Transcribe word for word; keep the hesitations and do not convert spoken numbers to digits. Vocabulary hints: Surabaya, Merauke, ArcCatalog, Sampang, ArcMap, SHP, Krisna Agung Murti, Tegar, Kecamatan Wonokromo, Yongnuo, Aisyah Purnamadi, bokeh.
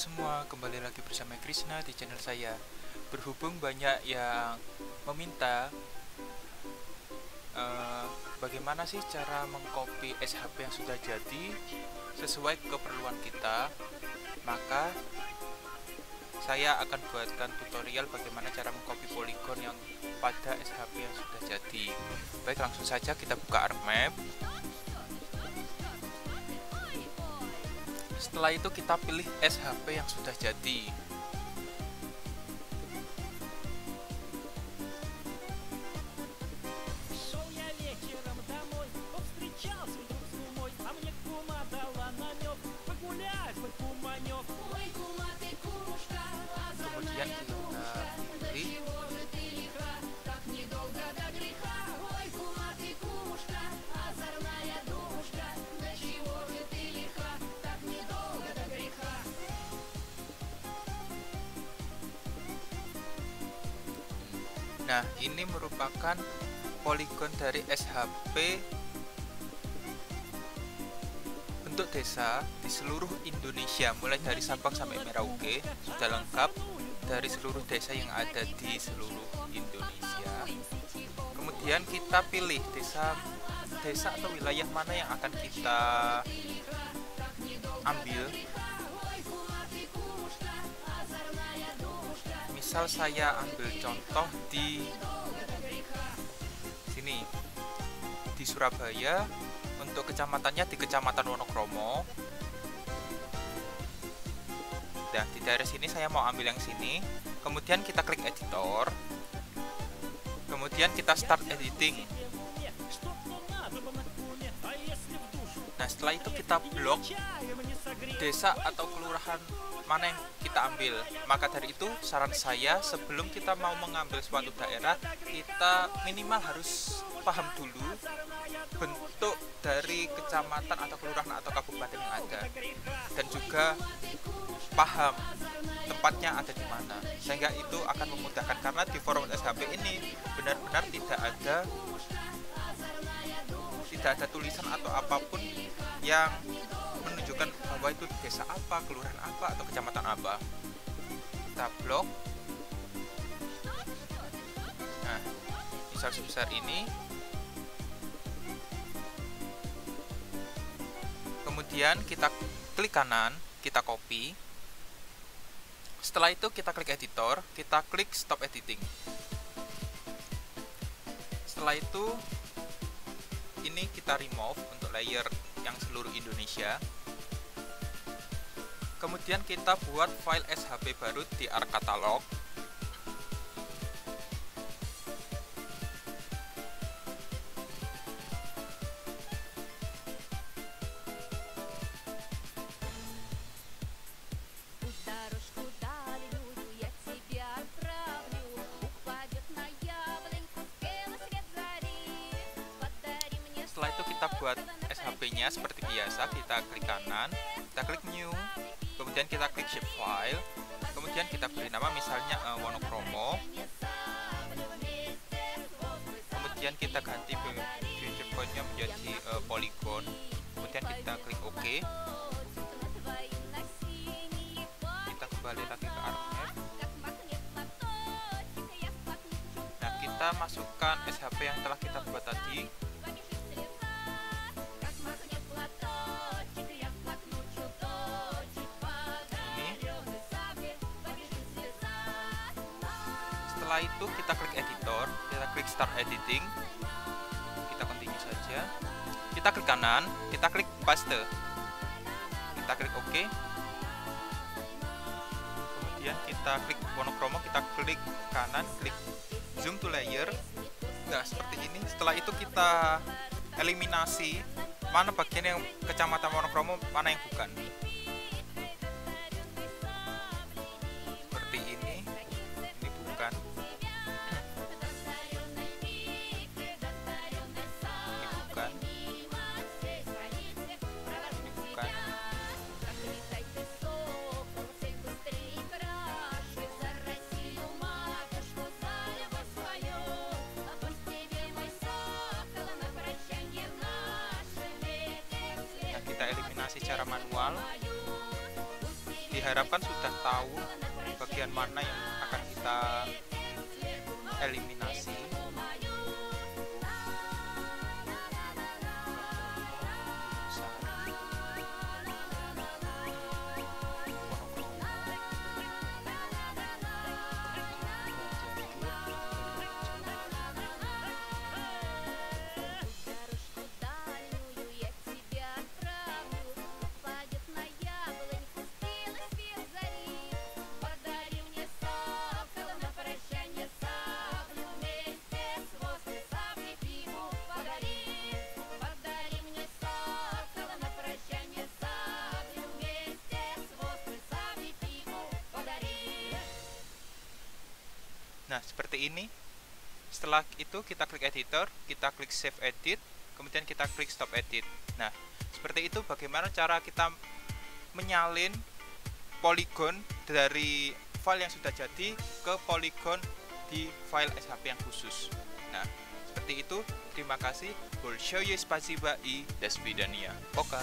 semua, kembali lagi bersama Krisna di channel saya. Berhubung banyak yang meminta uh, bagaimana sih cara mengcopy S H P yang sudah jadi sesuai keperluan kita, maka saya akan buatkan tutorial bagaimana cara mengcopy poligon yang pada S H P yang sudah jadi. Baik, langsung saja kita buka ArcMap. Setelah itu kita pilih S H P yang sudah jadi. Kemudian kita pilih. Nah, ini merupakan poligon dari S H P bentuk desa di seluruh Indonesia, mulai dari Sampang sampai Merauke, sudah lengkap dari seluruh desa yang ada di seluruh Indonesia. Kemudian kita pilih desa desa atau wilayah mana yang akan kita ambil. Misal saya ambil contoh di sini, di Surabaya, untuk kecamatannya di Kecamatan Wonokromo. Nah, di daerah sini saya mau ambil yang sini. Kemudian kita klik editor. Kemudian kita start editing. Nah, setelah itu kita blok desa atau kelurahan mana yang kita ambil. Maka dari itu, saran saya, sebelum kita mau mengambil suatu daerah, kita minimal harus paham dulu bentuk dari kecamatan atau kelurahan atau kabupaten yang ada, dan juga paham tempatnya ada di mana, sehingga itu akan memudahkan. Karena di format S H P ini benar-benar tidak ada tidak ada tulisan atau apapun yang menunjukkan bahwa itu desa apa, kelurahan apa, atau kecamatan apa. Kita blok. Nah, misal sebesar ini. Kemudian kita klik kanan, kita copy. Setelah itu kita klik editor, kita klik stop editing. Setelah itu ini kita remove untuk layer yang seluruh Indonesia. Kemudian kita buat file S H P baru di ArcCatalog. Setelah itu kita buat S H P-nya seperti biasa, kita klik kanan, kita klik new, kemudian kita klik shape file, kemudian kita beri nama, misalnya uh, Wonokromo, kemudian kita ganti feature point-nya menjadi uh, polygon, kemudian kita klik OK, kita kembali lagi ke ArcMap. Nah, kita masukkan S H P yang telah kita buat tadi. Setelah itu kita klik editor, kita klik start editing, kita continue saja, kita klik kanan, kita klik paste, kita klik OK, kemudian kita klik monokromo, kita klik kanan, klik zoom to layer. Nah, seperti ini. Setelah itu kita eliminasi mana bagian yang kecamatan monokromo, mana yang bukan. Eliminasi secara manual di diharapkan sudah tahu bagian mana yang akan kita eliminasi. Nah, seperti ini. Setelah itu kita klik editor, kita klik save edit, kemudian kita klik stop edit. Nah, seperti itu bagaimana cara kita menyalin poligon dari file yang sudah jadi ke poligon di file S H P yang khusus. Nah, seperti itu. Terima kasih. Большое спасибо и до свидания. Пока.